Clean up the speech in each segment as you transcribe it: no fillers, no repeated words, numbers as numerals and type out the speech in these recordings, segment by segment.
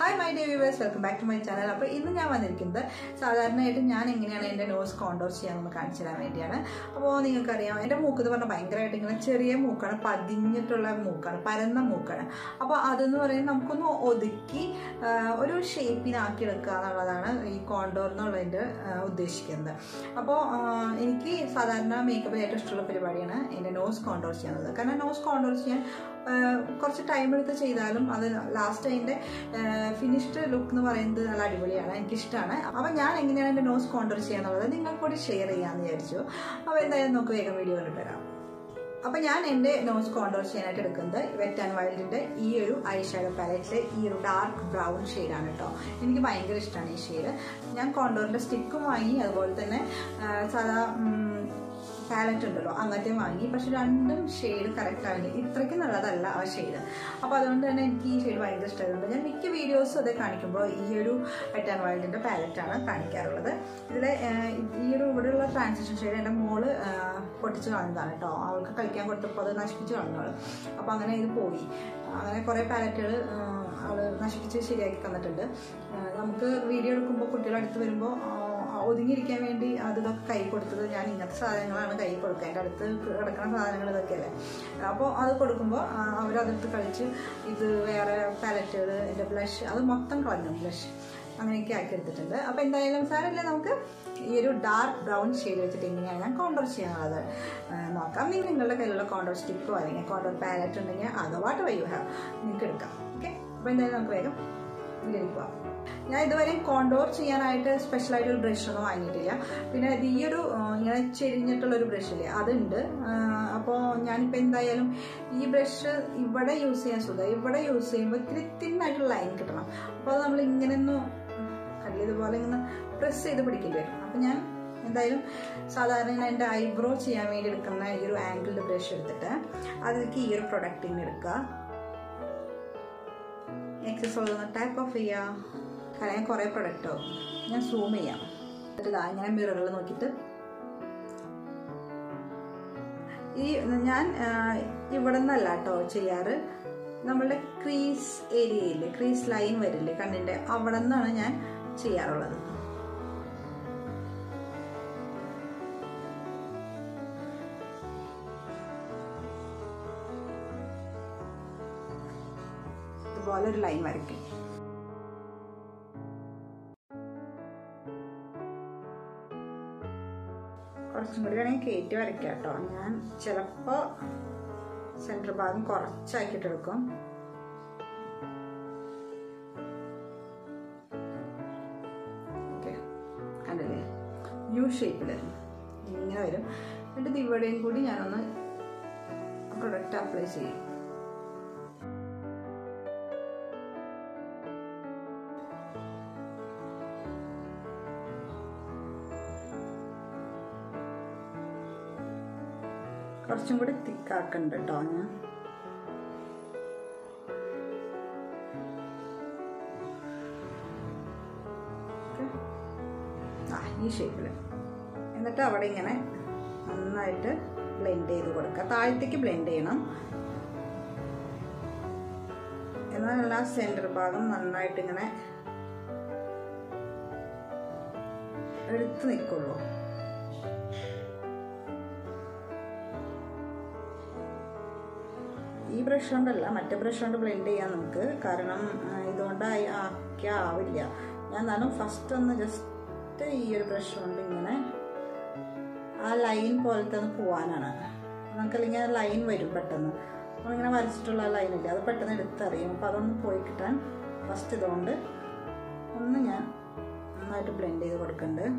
Hi my dear viewers, welcome back to my channel. Appo innu njan vandirikkunathu sadharanayittu njan enganeyana ende nose contour cheyannu kaanicharan vendiyana. Appo ningalkku ariyam ende mooku ennu parna bhayangarayittu ingane cheriya mookana padinnittulla mookana parana mookana. Appo adennu parayana namukonnu odukki oru shape inaakki edukka ennalladana ee contour ennullinte uddeshikkunathu. Appo enikku sadharana makeup ayittu ishtamulla pariyana ende nose contour cheyanallu. Karena nose contour cheyan കുറച്ച് time എടുത്ത് ചെയ്താലും അത് last അതിൻ്റെ finished look എന്ന് പറയുന്നത് നല്ല അടിപൊളിയാണ്, എനിക്കിഷ്ടമാണ്. അപ്പം ഞാൻ എങ്ങനെയാണ് എൻ്റെ നോസ് കോണ്ടൂർ ചെയ്യാന്നുള്ളത് നിങ്ങൾക്കൂടി ഷെയർ ചെയ്യാമെന്ന് വിചാരിച്ചു. അപ്പോൾ എന്തായാലും നമുക്ക് വേഗം വീഡിയോ കണ്ടിട്ട് വരാം. അപ്പം ഞാൻ എൻ്റെ നോസ് കോണ്ടൂർ ചെയ്യാനായിട്ട് എടുക്കുന്നത് വെറ്റ് ആൻഡ് വൈൽഡിൻ്റെ ഈ ഒരു ഐ ഷാഡോ പാലറ്റിലെ ഈ ഒരു ഡാർക്ക് ബ്രൗൺ ഷെയ്ഡാണ് കേട്ടോ. എനിക്ക് ഭയങ്കര ഇഷ്ടമാണ് ഈ ഷെയ്ഡ്. ഞാൻ കോണ്ടൂറിൻ്റെ സ്റ്റിക്കും വാങ്ങി, അതുപോലെ തന്നെ സാധാ പാലറ്റ് ഉണ്ടല്ലോ അങ്ങനത്തെ വാങ്ങി. പക്ഷെ രണ്ടും ഷെയ്ഡ് കറക്റ്റ് ആവില്ല, ഇത്രയ്ക്ക് നല്ലതല്ല ആ ഷെയ്ഡ്. അപ്പോൾ അതുകൊണ്ട് തന്നെ എനിക്ക് ഈ ഷെയ്ഡ് ഭയങ്കര ഇഷ്ടമായതുകൊണ്ട് ഞാൻ മിക്ക വീഡിയോസും അത് കാണിക്കുമ്പോൾ ഈ ഒരു വെറ്റ് ആൻഡ് വൈൽഡിൻ്റെ പാലറ്റാണ് കാണിക്കാറുള്ളത്. ഇതിലെ ഈ ഒരു ഇവിടെയുള്ള ട്രാൻസിഷൻ ഷെയ്ഡ് എൻ്റെ മോള് പൊട്ടിച്ച് കാണുന്നതാണ് കേട്ടോ. അവൾക്ക് കളിക്കാൻ കൊടുത്തപ്പോൾ അത് നശിപ്പിച്ച് കാണുന്നവൾ. അപ്പോൾ അങ്ങനെ ഇത് പോയി, അങ്ങനെ കുറേ പാലറ്റുകൾ അവൾ നശിപ്പിച്ച് ശരിയാക്കി തന്നിട്ടുണ്ട്. നമുക്ക് വീഡിയോ എടുക്കുമ്പോൾ കുട്ടികളടുത്ത് വരുമ്പോൾ ഒതുങ്ങിയിരിക്കാൻ വേണ്ടി അതിതൊക്കെ കൈ കൊടുത്തത് ഞാൻ ഇങ്ങനത്തെ സാധനങ്ങളാണ് കൈ കൊടുക്കുക. എൻ്റെ അടുത്ത് കിടക്കുന്ന സാധനങ്ങൾ ഇതൊക്കെയല്ലേ. അപ്പോൾ അത് കൊടുക്കുമ്പോൾ അവരതിർത്ത് കളിച്ച് ഇത് വേറെ പാലറ്റുകൾ, എൻ്റെ ബ്ലഷ് അത് മൊത്തം കളഞ്ഞു, ബ്ലഷ് അങ്ങനെയൊക്കെ ആക്കി എടുത്തിട്ടുണ്ട്. അപ്പോൾ എന്തായാലും സാരമില്ല, നമുക്ക് ഈ ഒരു ഡാർക്ക് ബ്രൗൺ ഷെയ്ഡ് വെച്ചിട്ട് എങ്ങനെയാണ് ഞാൻ കോണ്ടൂർ ചെയ്യാനുള്ളത് നോക്കാം. നിങ്ങളുടെ കയ്യിലുള്ള കോണ്ടൂർ സ്റ്റിക്കോ അല്ലെങ്കിൽ കോണ്ടൂർ പാലറ്റ് ഉണ്ടെങ്കിൽ അതുമായിട്ട് വൈകാം, നിങ്ങൾക്ക് എടുക്കാം. ഓക്കെ, അപ്പോൾ എന്തായാലും നമുക്ക് വേഗം ഇതിലേക്ക് പോകാം. ഞാൻ ഇതുവരെ കോണ്ടൂർ ചെയ്യാനായിട്ട് സ്പെഷ്യലായിട്ട് ഒരു ബ്രഷൊന്നും വാങ്ങിയിട്ടില്ല. പിന്നെ ഈ ഒരു ഇങ്ങനെ ചെരിഞ്ഞിട്ടുള്ളൊരു ബ്രഷില്ലേ, അതുണ്ട്. അപ്പോൾ ഞാനിപ്പോൾ എന്തായാലും ഈ ബ്രഷ് ഇവിടെ യൂസ് ചെയ്യാൻ സുഖം. ഇവിടെ യൂസ് ചെയ്യുമ്പോൾ ഇത്തിരി തിന്നായിട്ടുള്ള ലൈൻ കിട്ടണം. അപ്പോൾ അത് നമ്മൾ ഇങ്ങനെ ഒന്ന് കല്ലിതുപോലെ ഇങ്ങനെ പ്രസ് ചെയ്ത് പിടിക്കേണ്ടി വരും. അപ്പം ഞാൻ എന്തായാലും സാധാരണ ഞാൻ എൻ്റെ ഐബ്രോ ചെയ്യാൻ വേണ്ടി എടുക്കുന്ന ഈ ഒരു ആംഗിൾഡ് ബ്രഷ് എടുത്തിട്ട് അതിലേക്ക് ഈ ഒരു പ്രൊഡക്റ്റ് ഇങ്ങനെ എടുക്കുക. എക്സസ് ഉള്ള ടാപ്പ് ഓഫ് ചെയ്യുക. കാരണം കുറേ പ്രൊഡക്റ്റോ ഞാൻ സൂം ചെയ്യാം. എന്നിട്ട് ഇങ്ങനെ മിററിൽ നോക്കിയിട്ട് ഈ ഞാൻ ഇവിടെ നിന്നല്ല കേട്ടോ ചെയ്യാറ്, നമ്മളുടെ ക്രീസ് ഏരിയയിൽ ക്രീസ് ലൈൻ വരില്ലേ കണ്ണിൻ്റെ അവിടെ നിന്നാണ് ഞാൻ ചെയ്യാറുള്ളത്. ഇതുപോലെ ഒരു ലൈൻ വരയ്ക്കും. കുറച്ചും കൂടി വേണമെങ്കിൽ കയറ്റി വരയ്ക്കാം കേട്ടോ. ഞാൻ ചിലപ്പോൾ സെൻറ്റർ ഭാഗം കുറച്ചാക്കിയിട്ടെടുക്കും. ഓക്കെ, കണ്ടില്ലേ യു ഷേപ്പിൽ ഇങ്ങനെ വരും. എന്നിട്ട് ഇവിടെയും കൂടി ഞാനൊന്ന് പ്രൊഡക്റ്റ് അപ്ലൈ ചെയ്യും. കുറച്ചും കൂടി തിക്കാക്കുന്നുണ്ട് കേട്ടോ ഞാൻ. ഈ ഷേപ്പിൽ എന്നിട്ട് അവിടെ ഇങ്ങനെ നന്നായിട്ട് ബ്ലെൻഡ് ചെയ്ത് കൊടുക്കുക. താഴത്തേക്ക് ബ്ലെൻഡ് ചെയ്യണം, എന്നാൽ ആ സെൻറ്റർ ഭാഗം നന്നായിട്ട് ഇങ്ങനെ എടുത്ത് നിൽക്കുള്ളൂ. ഈ ബ്രഷ് കൊണ്ടല്ല, മറ്റേ ബ്രഷ് കൊണ്ട് ബ്ലെൻഡ് ചെയ്യാം നമുക്ക്, കാരണം ഇതുകൊണ്ടായി ആക്കിയ ആവില്ല. ഞാൻ എന്നാലും ഫസ്റ്റ് ഒന്ന് ജസ്റ്റ് ഈ ഒരു ബ്രഷ് കൊണ്ട് ഇങ്ങനെ ആ ലൈൻ പോലത്തെ ഒന്ന് പോവാനാണ് നമുക്കല്ലെങ്കിൽ ആ ലൈൻ വരും പെട്ടെന്ന്. നമ്മളിങ്ങനെ വരച്ചിട്ടുള്ള ആ ലൈനില്ല, അത് പെട്ടെന്ന് എടുത്തറിയും. അപ്പോൾ അതൊന്ന് പോയി കിട്ടാൻ ഫസ്റ്റ് ഇതുകൊണ്ട് ഒന്ന് ഞാൻ നന്നായിട്ട് ബ്ലെൻഡ് ചെയ്ത് കൊടുക്കുന്നുണ്ട്.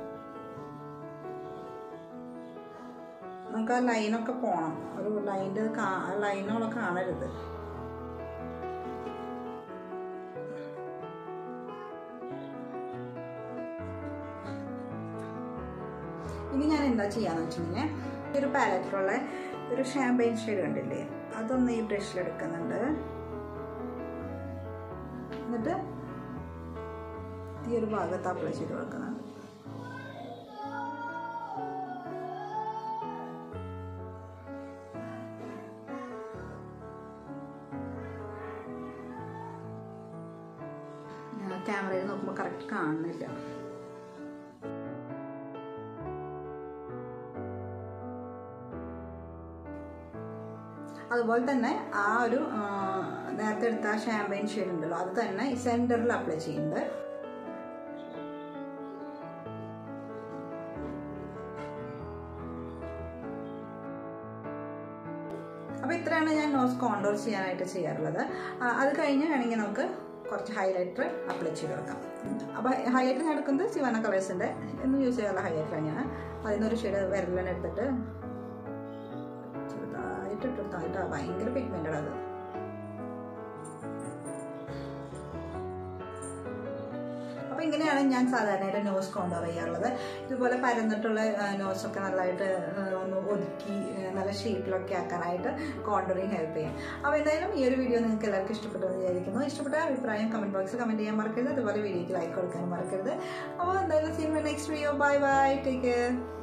നമുക്ക് ആ ലൈനൊക്കെ പോണം ഒരു ലൈൻ്റെ ലൈനുകളെ കാണരുത് ഇനി ഞാൻ എന്താ ചെയ്യാന്ന് വെച്ചിട്ടുണ്ടെങ്കിൽ ഒരു പാലറ്റിലുള്ള ഒരു ഷാമ്പയിൻ ഷെയ്ഡ് കണ്ടില്ലേ അതൊന്ന് ഈ ബ്രഷിൽ എടുക്കുന്നുണ്ട് എന്നിട്ട് ഈ ഒരു ഭാഗത്ത് അപ്ലൈ ചെയ്ത് കൊടുക്കുന്നുണ്ട് ക്യാമറയിൽ നോക്കുമ്പോൾ കറക്റ്റ് കാണുന്നില്ല അതുപോലെ തന്നെ ആ ഒരു നേരത്തെ എടുത്ത ആ ഷാമ്പയിൻ ഷെയ്ഡ് ഉണ്ടല്ലോ അത് തന്നെ ഈ സെന്ററിൽ അപ്ലൈ ചെയ്യുന്നുണ്ട് അപ്പോൾ ഇത്രയാണ് ഞാൻ നോസ് കോണ്ടൂർ ചെയ്യാനായിട്ട് ചെയ്യാറുള്ളത് അത് കഴിഞ്ഞ് വേണമെങ്കിൽ നമുക്ക് കുറച്ച് ഹൈലൈറ്റർ അപ്ലൈ ചെയ്ത് കൊടുക്കാം അപ്പോൾ ഹൈലൈറ്റർ ഞാൻ എടുക്കുന്നത് സിവാന കളേഴ്സിൻ്റെ എന്ന് യൂസ് ചെയ്യാറുള്ള ഹൈലൈറ്ററാണ് ഞാൻ അതിൽ നിന്നൊരു ഷെയ്ഡ് വിരലിനെ എടുത്തിട്ട് ഇട്ടിട്ടാ ഭയങ്കര പിഗ്മെന്റഡ് അത് അപ്പോൾ ഇങ്ങനെയാണ് ഞാൻ സാധാരണയായിട്ട് നോസ് കോണ്ടൂർ ചെയ്യാറുള്ളത് ഇതുപോലെ പരന്നിട്ടുള്ള നോസൊക്കെ നല്ലതായിട്ട് ഒന്ന് ഒതുക്കി നല്ല ഷേപ്പിലൊക്കെ ആക്കാനായിട്ട് കോണ്ടൂറിങ് ഹെൽപ്പ് ചെയ്യും അപ്പോൾ എന്തായാലും ഈ ഒരു വീഡിയോ നിങ്ങൾക്ക് എല്ലാവർക്കും ഇഷ്ടപ്പെട്ടെന്ന് വിചാരിക്കുന്നു ഇഷ്ടപ്പെട്ട അഭിപ്രായം കമന്റ് ബോക്സിൽ കമന്റ് ചെയ്യാൻ മറക്കരുത് അതുപോലെ വീഡിയോയ്ക്ക് ലൈക്ക് കൊടുക്കാനും മറക്കരുത് അപ്പോൾ എന്തായാലും see you in my next video bye bye take care